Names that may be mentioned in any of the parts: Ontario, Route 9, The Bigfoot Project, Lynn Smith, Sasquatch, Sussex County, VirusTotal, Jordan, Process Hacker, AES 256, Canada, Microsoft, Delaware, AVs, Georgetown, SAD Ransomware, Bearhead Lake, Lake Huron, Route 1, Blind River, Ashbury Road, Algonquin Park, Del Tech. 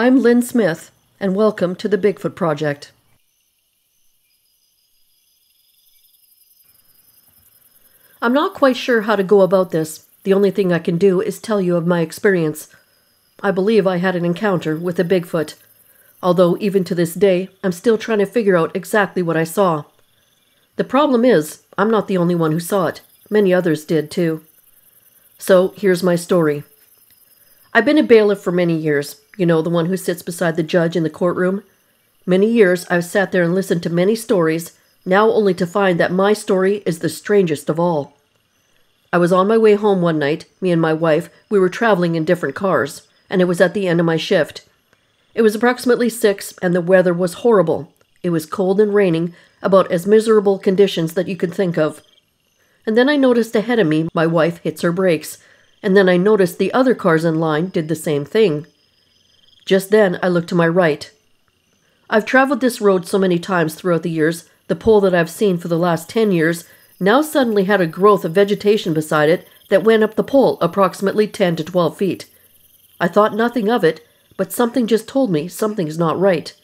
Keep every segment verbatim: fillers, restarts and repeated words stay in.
I'm Lynn Smith, and welcome to The Bigfoot Project. I'm not quite sure how to go about this. The only thing I can do is tell you of my experience. I believe I had an encounter with a Bigfoot, although even to this day, I'm still trying to figure out exactly what I saw. The problem is, I'm not the only one who saw it. Many others did, too. So, here's my story. I've been a bailiff for many years. You know, the one who sits beside the judge in the courtroom. Many years I've sat there and listened to many stories, now only to find that my story is the strangest of all. I was on my way home one night, me and my wife, we were traveling in different cars, and it was at the end of my shift. It was approximately six, and the weather was horrible. It was cold and raining, about as miserable conditions that you could think of. And then I noticed ahead of me, my wife hits her brakes, and then I noticed the other cars in line did the same thing. Just then, I looked to my right. I've traveled this road so many times throughout the years, the pole that I've seen for the last ten years now suddenly had a growth of vegetation beside it that went up the pole approximately ten to twelve feet. I thought nothing of it, but something just told me something's not right.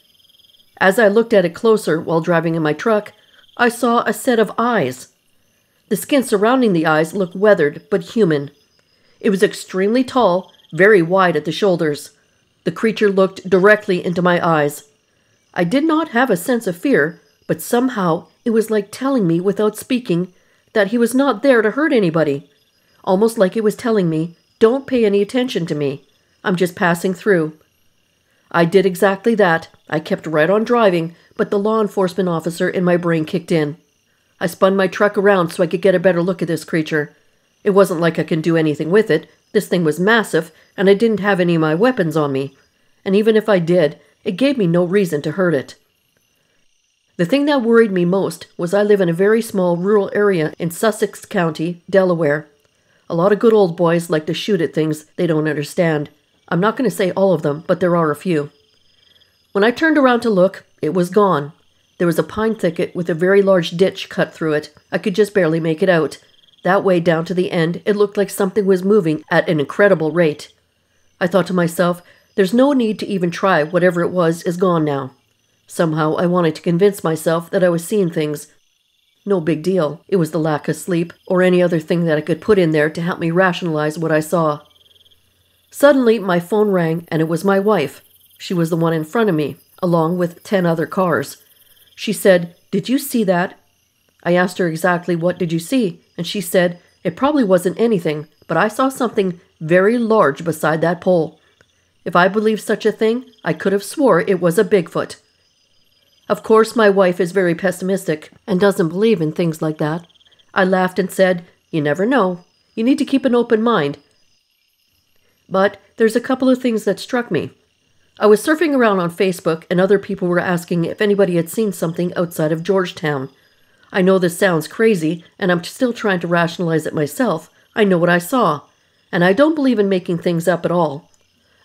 As I looked at it closer while driving in my truck, I saw a set of eyes. The skin surrounding the eyes looked weathered but human. It was extremely tall, very wide at the shoulders. The creature looked directly into my eyes. I did not have a sense of fear, but somehow it was like telling me without speaking that he was not there to hurt anybody. Almost like it was telling me, don't pay any attention to me. I'm just passing through. I did exactly that. I kept right on driving, but the law enforcement officer in my brain kicked in. I spun my truck around so I could get a better look at this creature. It wasn't like I can do anything with it. This thing was massive, and I didn't have any of my weapons on me. And even if I did, it gave me no reason to hurt it. The thing that worried me most was I live in a very small rural area in Sussex County, Delaware. A lot of good old boys like to shoot at things they don't understand. I'm not going to say all of them, but there are a few. When I turned around to look, it was gone. There was a pine thicket with a very large ditch cut through it. I could just barely make it out. That way down to the end, it looked like something was moving at an incredible rate. I thought to myself, there's no need to even try. Whatever it was is gone now. Somehow I wanted to convince myself that I was seeing things. No big deal. It was the lack of sleep or any other thing that I could put in there to help me rationalize what I saw. Suddenly, my phone rang and it was my wife. She was the one in front of me, along with ten other cars. She said, "Did you see that?" I asked her exactly what did you see, and she said, "It probably wasn't anything, but I saw something very large beside that pole. If I believed such a thing, I could have swore it was a Bigfoot." Of course, my wife is very pessimistic and doesn't believe in things like that. I laughed and said, "You never know. You need to keep an open mind." But there's a couple of things that struck me. I was surfing around on Facebook, and other people were asking if anybody had seen something outside of Georgetown. I know this sounds crazy, and I'm still trying to rationalize it myself. I know what I saw, and I don't believe in making things up at all.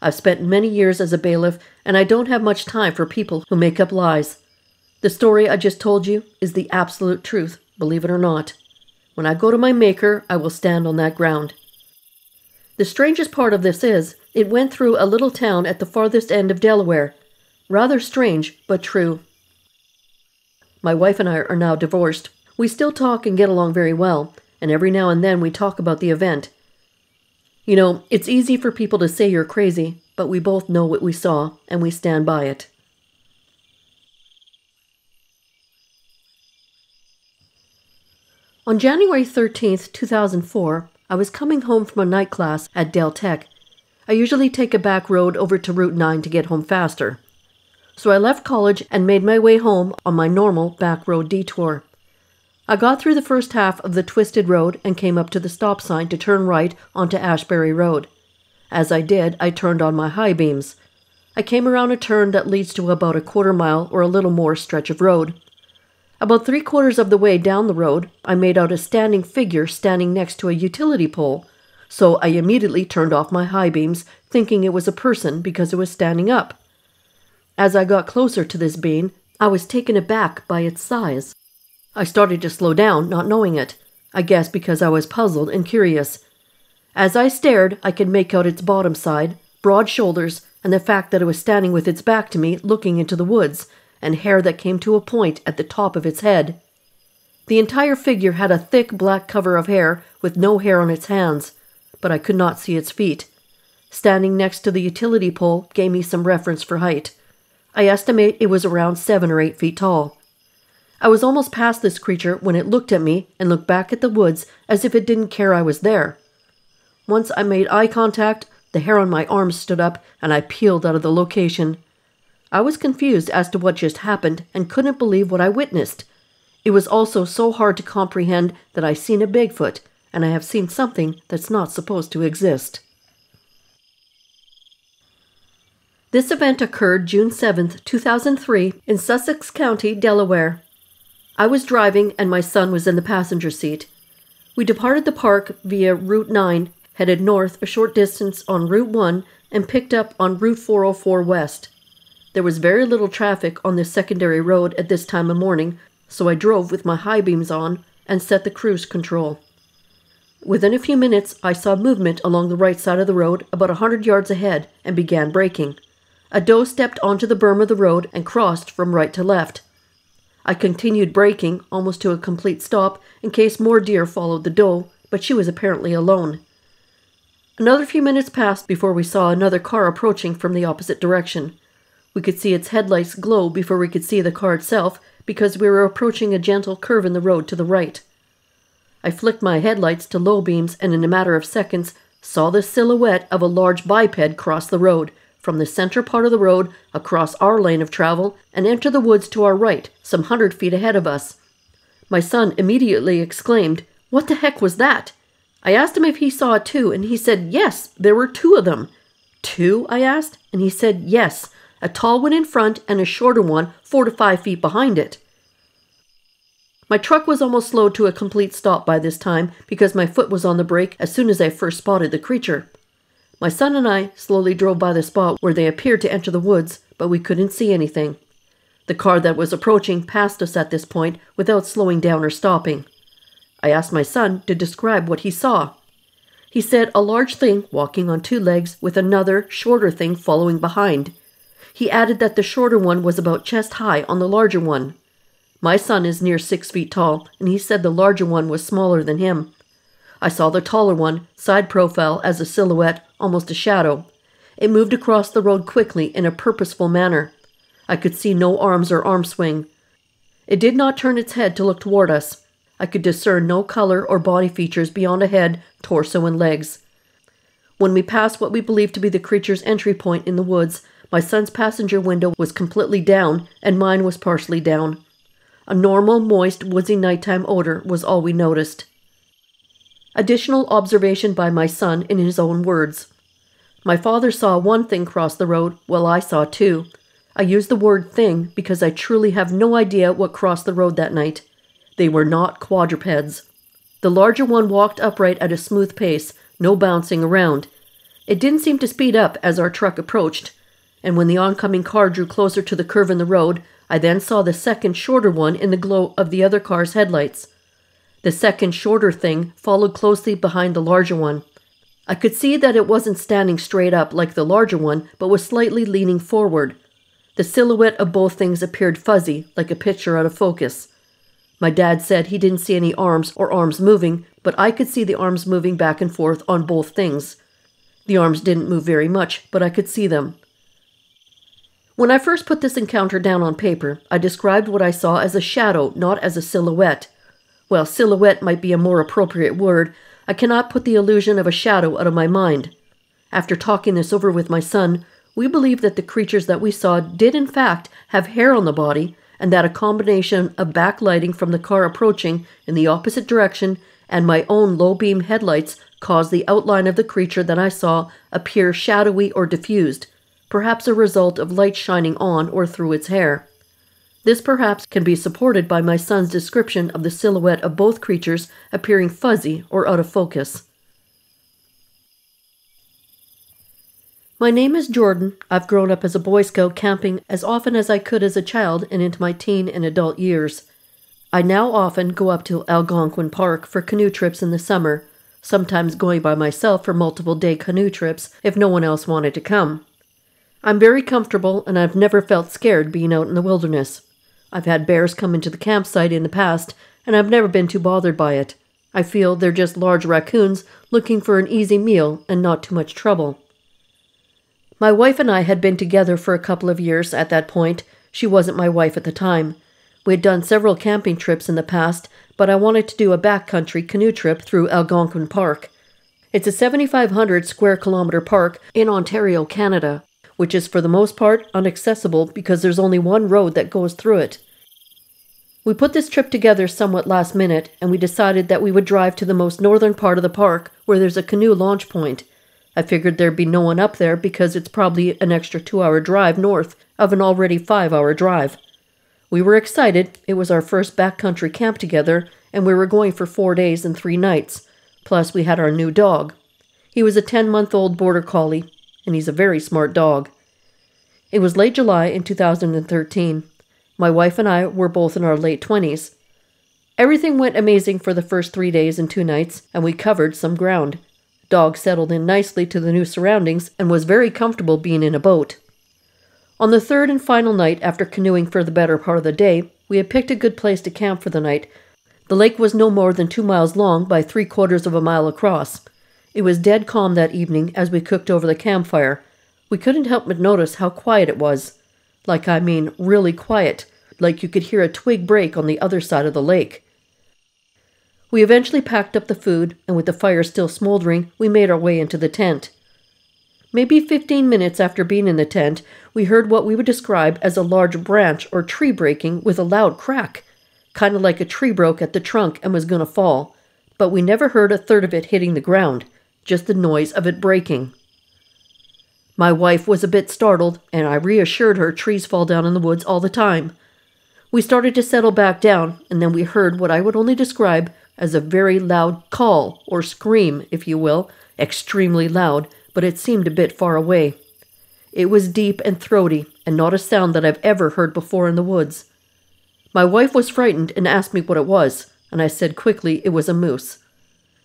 I've spent many years as a bailiff, and I don't have much time for people who make up lies. The story I just told you is the absolute truth, believe it or not. When I go to my maker, I will stand on that ground. The strangest part of this is, it went through a little town at the farthest end of Delaware. Rather strange, but true. My wife and I are now divorced. We still talk and get along very well, and every now and then we talk about the event. You know, it's easy for people to say you're crazy, but we both know what we saw, and we stand by it. On January thirteenth, two thousand four, I was coming home from a night class at Del Tech. I usually take a back road over to Route nine to get home faster. So I left college and made my way home on my normal back road detour. I got through the first half of the twisted road and came up to the stop sign to turn right onto Ashbury Road. As I did, I turned on my high beams. I came around a turn that leads to about a quarter mile or a little more stretch of road. About three quarters of the way down the road, I made out a standing figure standing next to a utility pole, so I immediately turned off my high beams, thinking it was a person because it was standing up. As I got closer to this being, I was taken aback by its size. I started to slow down, not knowing it, I guess because I was puzzled and curious. As I stared, I could make out its bottom side, broad shoulders, and the fact that it was standing with its back to me looking into the woods, and hair that came to a point at the top of its head. The entire figure had a thick black cover of hair with no hair on its hands, but I could not see its feet. Standing next to the utility pole gave me some reference for height. I estimate it was around seven or eight feet tall. I was almost past this creature when it looked at me and looked back at the woods as if it didn't care I was there. Once I made eye contact, the hair on my arms stood up and I peeled out of the location. I was confused as to what just happened and couldn't believe what I witnessed. It was also so hard to comprehend that I've seen a Bigfoot, and I have seen something that's not supposed to exist. This event occurred June seventh, two thousand three, in Sussex County, Delaware. I was driving and my son was in the passenger seat. We departed the park via Route nine, headed north a short distance on Route one, and picked up on Route four oh four west. There was very little traffic on this secondary road at this time of morning, so I drove with my high beams on and set the cruise control. Within a few minutes, I saw movement along the right side of the road about a hundred yards ahead and began braking. A doe stepped onto the berm of the road and crossed from right to left. I continued braking almost to a complete stop in case more deer followed the doe, but she was apparently alone. Another few minutes passed before we saw another car approaching from the opposite direction. We could see its headlights glow before we could see the car itself, because we were approaching a gentle curve in the road to the right. I flicked my headlights to low beams and in a matter of seconds saw the silhouette of a large biped cross the road, from the center part of the road across our lane of travel and enter the woods to our right, some hundred feet ahead of us. My son immediately exclaimed, "What the heck was that?" I asked him if he saw it too, and he said, "Yes, there were two of them." "Two?" I asked, and he said, "Yes, a tall one in front and a shorter one four to five feet behind it." My truck was almost slowed to a complete stop by this time because my foot was on the brake as soon as I first spotted the creature. My son and I slowly drove by the spot where they appeared to enter the woods, but we couldn't see anything. The car that was approaching passed us at this point without slowing down or stopping. I asked my son to describe what he saw. He said a large thing walking on two legs with another shorter thing following behind. He added that the shorter one was about chest high on the larger one. My son is near six feet tall, and he said the larger one was smaller than him. I saw the taller one, side profile as a silhouette, almost a shadow. It moved across the road quickly in a purposeful manner. I could see no arms or arm swing. It did not turn its head to look toward us. I could discern no color or body features beyond a head, torso, and legs. When we passed what we believed to be the creature's entry point in the woods, my son's passenger window was completely down, and mine was partially down. A normal, moist, woodsy nighttime odor was all we noticed. Additional observation by my son in his own words. My father saw one thing cross the road, while I saw two. I use the word thing because I truly have no idea what crossed the road that night. They were not quadrupeds. The larger one walked upright at a smooth pace, no bouncing around. It didn't seem to speed up as our truck approached, and when the oncoming car drew closer to the curve in the road, I then saw the second shorter one in the glow of the other car's headlights. The second shorter thing followed closely behind the larger one. I could see that it wasn't standing straight up like the larger one, but was slightly leaning forward. The silhouette of both things appeared fuzzy, like a picture out of focus. My dad said he didn't see any arms or arms moving, but I could see the arms moving back and forth on both things. The arms didn't move very much, but I could see them. When I first put this encounter down on paper, I described what I saw as a shadow, not as a silhouette. While silhouette might be a more appropriate word, I cannot put the illusion of a shadow out of my mind. After talking this over with my son, we believe that the creatures that we saw did in fact have hair on the body, and that a combination of backlighting from the car approaching in the opposite direction and my own low-beam headlights caused the outline of the creature that I saw appear shadowy or diffused, perhaps a result of light shining on or through its hair. This perhaps can be supported by my son's description of the silhouette of both creatures appearing fuzzy or out of focus. My name is Jordan. I've grown up as a Boy Scout, camping as often as I could as a child and into my teen and adult years. I now often go up to Algonquin Park for canoe trips in the summer, sometimes going by myself for multiple day canoe trips if no one else wanted to come. I'm very comfortable, and I've never felt scared being out in the wilderness. I've had bears come into the campsite in the past, and I've never been too bothered by it. I feel they're just large raccoons looking for an easy meal and not too much trouble. My wife and I had been together for a couple of years at that point. She wasn't my wife at the time. We had done several camping trips in the past, but I wanted to do a backcountry canoe trip through Algonquin Park. It's a seventy-five hundred square kilometer park in Ontario, Canada, which is for the most part inaccessible because there's only one road that goes through it. We put this trip together somewhat last minute, and we decided that we would drive to the most northern part of the park where there's a canoe launch point. I figured there'd be no one up there because it's probably an extra two-hour drive north of an already five-hour drive. We were excited. It was our first backcountry camp together, and we were going for four days and three nights. Plus, we had our new dog. He was a ten-month-old border collie, and he's a very smart dog. It was late July in two thousand thirteen. My wife and I were both in our late twenties. Everything went amazing for the first three days and two nights, and we covered some ground. Dog settled in nicely to the new surroundings and was very comfortable being in a boat. On the third and final night, after canoeing for the better part of the day, we had picked a good place to camp for the night. The lake was no more than two miles long by three quarters of a mile across. It was dead calm that evening as we cooked over the campfire. We couldn't help but notice how quiet it was. Like, I mean, really quiet, like you could hear a twig break on the other side of the lake. We eventually packed up the food, and with the fire still smoldering, we made our way into the tent. Maybe fifteen minutes after being in the tent, we heard what we would describe as a large branch or tree breaking with a loud crack, kind of like a tree broke at the trunk and was going to fall, but we never heard a third of it hitting the ground, just the noise of it breaking. My wife was a bit startled, and I reassured her trees fall down in the woods all the time. We started to settle back down, and then we heard what I would only describe as a very loud call, or scream, if you will, extremely loud, but it seemed a bit far away. It was deep and throaty, and not a sound that I've ever heard before in the woods. My wife was frightened and asked me what it was, and I said quickly it was a moose.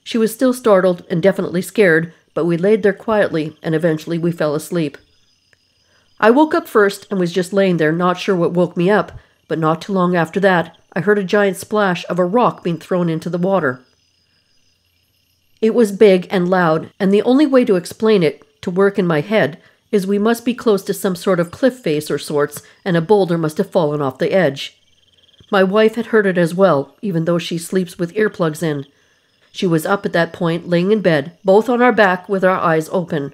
She was still startled and definitely scared, but we laid there quietly, and eventually we fell asleep. I woke up first and was just laying there, not sure what woke me up, but not too long after that, I heard a giant splash of a rock being thrown into the water. It was big and loud, and the only way to explain it, to work in my head, is we must be close to some sort of cliff face or sorts, and a boulder must have fallen off the edge. My wife had heard it as well, even though she sleeps with earplugs in. She was up at that point, laying in bed, both on our back with our eyes open.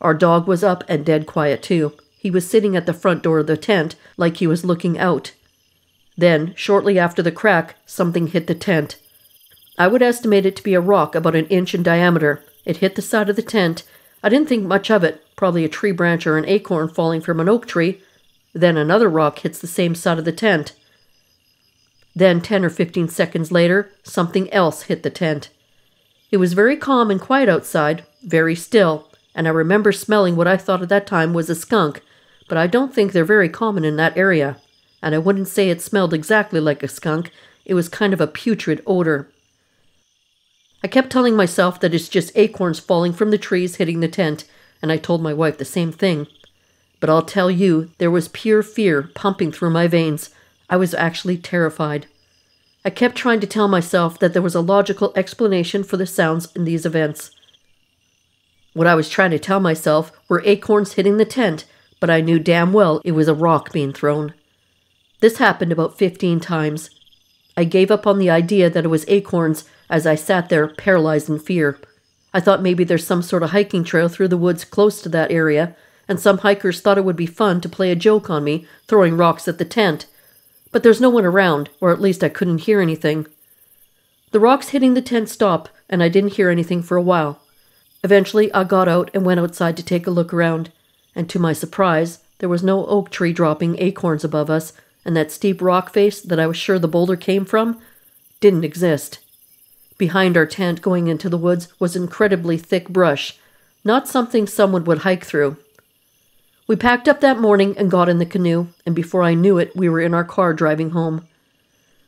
Our dog was up and dead quiet too. He was sitting at the front door of the tent, like he was looking out. Then, shortly after the crack, something hit the tent. I would estimate it to be a rock about an inch in diameter. It hit the side of the tent. I didn't think much of it, probably a tree branch or an acorn falling from an oak tree. Then another rock hits the same side of the tent. Then, ten or fifteen seconds later, something else hit the tent. It was very calm and quiet outside, very still, and I remember smelling what I thought at that time was a skunk, but I don't think they're very common in that area, and I wouldn't say it smelled exactly like a skunk. It was kind of a putrid odor. I kept telling myself that it's just acorns falling from the trees hitting the tent, and I told my wife the same thing. But I'll tell you, there was pure fear pumping through my veins. I was actually terrified. I kept trying to tell myself that there was a logical explanation for the sounds in these events. What I was trying to tell myself were acorns hitting the tent, but I knew damn well it was a rock being thrown. This happened about fifteen times. I gave up on the idea that it was acorns as I sat there paralyzed in fear. I thought maybe there's some sort of hiking trail through the woods close to that area, and some hikers thought it would be fun to play a joke on me, throwing rocks at the tent. But there's no one around, or at least I couldn't hear anything. The rocks hitting the tent stopped, and I didn't hear anything for a while. Eventually, I got out and went outside to take a look around, and to my surprise, there was no oak tree dropping acorns above us, and that steep rock face that I was sure the boulder came from didn't exist. Behind our tent going into the woods was incredibly thick brush, not something someone would hike through. We packed up that morning and got in the canoe, and before I knew it, we were in our car driving home.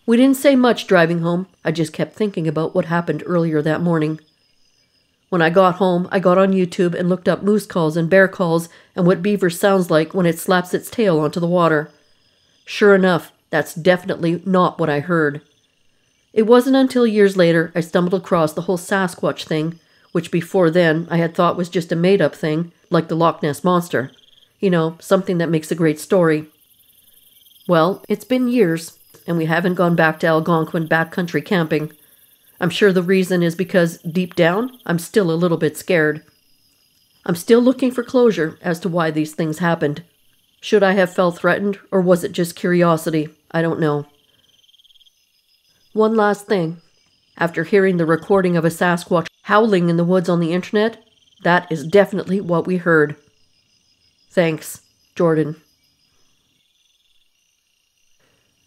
We didn't say much driving home. I just kept thinking about what happened earlier that morning. When I got home, I got on YouTube and looked up moose calls and bear calls and what beaver sounds like when it slaps its tail onto the water. Sure enough, that's definitely not what I heard. It wasn't until years later I stumbled across the whole Sasquatch thing, which before then I had thought was just a made-up thing, like the Loch Ness Monster. You know, something that makes a great story. Well, it's been years, and we haven't gone back to Algonquin backcountry camping. I'm sure the reason is because, deep down, I'm still a little bit scared. I'm still looking for closure as to why these things happened. Should I have felt threatened, or was it just curiosity? I don't know. One last thing. After hearing the recording of a Sasquatch howling in the woods on the internet, that is definitely what we heard. Thanks, Jordan.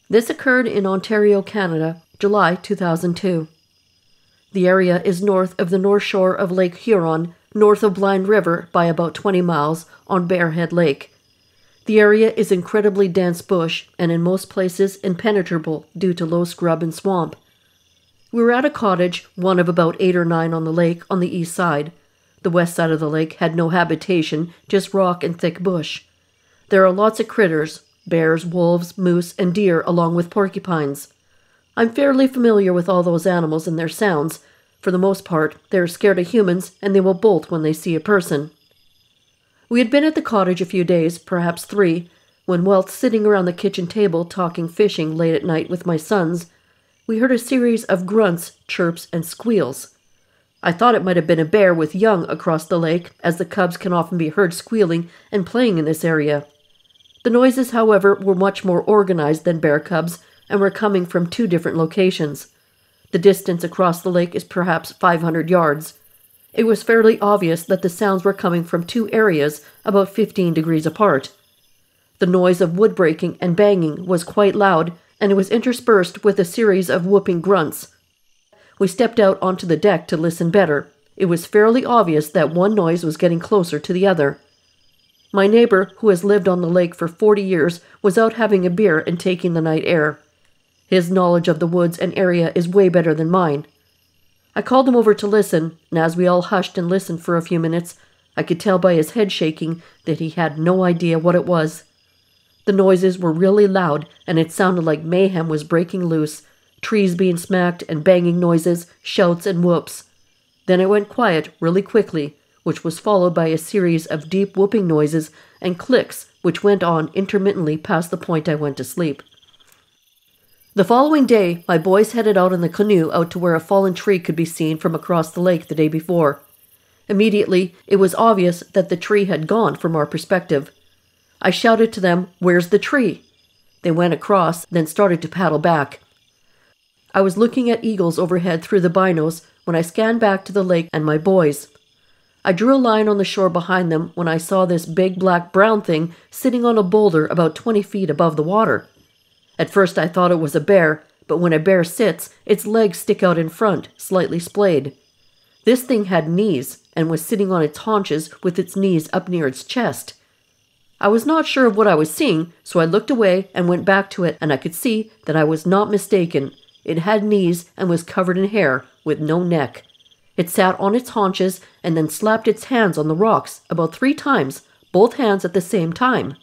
This occurred in Ontario, Canada, July two thousand two. The area is north of the north shore of Lake Huron, north of Blind River by about twenty miles on Bearhead Lake. The area is incredibly dense bush and in most places impenetrable due to low scrub and swamp. We were at a cottage, one of about eight or nine on the lake on the east side. The west side of the lake had no habitation, just rock and thick bush. There are lots of critters, bears, wolves, moose, and deer, along with porcupines. I'm fairly familiar with all those animals and their sounds. For the most part, they are scared of humans, and they will bolt when they see a person. We had been at the cottage a few days, perhaps three, when whilst sitting around the kitchen table talking fishing late at night with my sons, we heard a series of grunts, chirps, and squeals. I thought it might have been a bear with young across the lake, as the cubs can often be heard squealing and playing in this area. The noises, however, were much more organized than bear cubs and were coming from two different locations. The distance across the lake is perhaps five hundred yards. It was fairly obvious that the sounds were coming from two areas about fifteen degrees apart. The noise of wood breaking and banging was quite loud, and it was interspersed with a series of whooping grunts. We stepped out onto the deck to listen better. It was fairly obvious that one noise was getting closer to the other. My neighbor, who has lived on the lake for forty years, was out having a beer and taking the night air. His knowledge of the woods and area is way better than mine. I called him over to listen, and as we all hushed and listened for a few minutes, I could tell by his head shaking that he had no idea what it was. The noises were really loud, and it sounded like mayhem was breaking loose. Trees being smacked and banging noises, shouts and whoops. Then it went quiet really quickly, which was followed by a series of deep whooping noises and clicks, which went on intermittently past the point I went to sleep. The following day, my boys headed out in the canoe out to where a fallen tree could be seen from across the lake the day before. Immediately, it was obvious that the tree had gone from our perspective. I shouted to them, "Where's the tree?" They went across, then started to paddle back. I was looking at eagles overhead through the binos when I scanned back to the lake and my boys. I drew a line on the shore behind them when I saw this big black-brown thing sitting on a boulder about twenty feet above the water. At first I thought it was a bear, but when a bear sits, its legs stick out in front, slightly splayed. This thing had knees and was sitting on its haunches with its knees up near its chest. I was not sure of what I was seeing, so I looked away and went back to it, and I could see that I was not mistaken. It had knees and was covered in hair, with no neck. It sat on its haunches and then slapped its hands on the rocks about three times, both hands at the same time.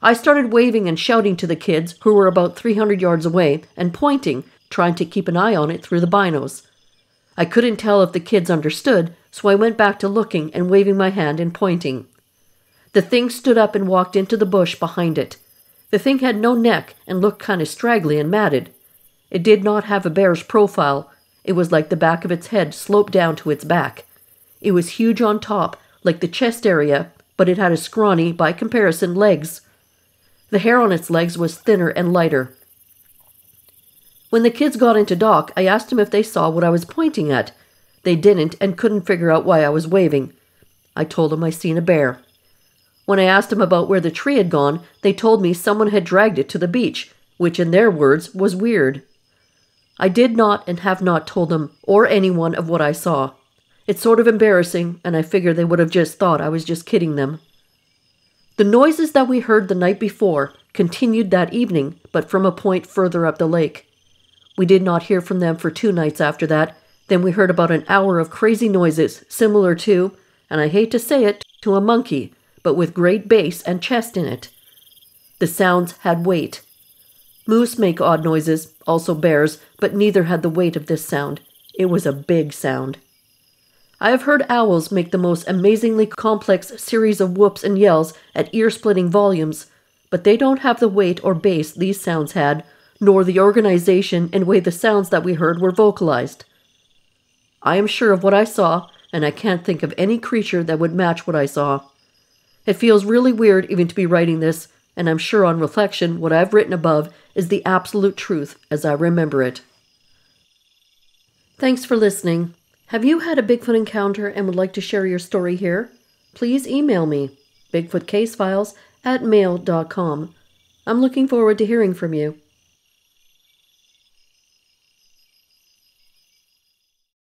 I started waving and shouting to the kids, who were about three hundred yards away, and pointing, trying to keep an eye on it through the binos. I couldn't tell if the kids understood, so I went back to looking and waving my hand and pointing. The thing stood up and walked into the bush behind it. The thing had no neck and looked kind of straggly and matted. It did not have a bear's profile. It was like the back of its head sloped down to its back. It was huge on top, like the chest area, but it had a scrawny, by comparison, legs. The hair on its legs was thinner and lighter. When the kids got into dock, I asked them if they saw what I was pointing at. They didn't and couldn't figure out why I was waving. I told them I seen a bear. When I asked them about where the tree had gone, they told me someone had dragged it to the beach, which in their words was weird. I did not and have not told them or anyone of what I saw. It's sort of embarrassing, and I figure they would have just thought I was just kidding them. The noises that we heard the night before continued that evening, but from a point further up the lake. We did not hear from them for two nights after that, Then we heard about an hour of crazy noises, similar to, and I hate to say it, to a monkey, but with great bass and chest in it. The sounds had weight. Moose make odd noises, also bears, but neither had the weight of this sound. It was a big sound. I have heard owls make the most amazingly complex series of whoops and yells at ear-splitting volumes, but they don't have the weight or bass these sounds had, nor the organization and way the sounds that we heard were vocalized. I am sure of what I saw, and I can't think of any creature that would match what I saw. It feels really weird even to be writing this, and I'm sure on reflection what I've written above is the absolute truth as I remember it. Thanks for listening. Have you had a Bigfoot encounter and would like to share your story here? Please email me, bigfootcasefiles at mail dot com. I'm looking forward to hearing from you.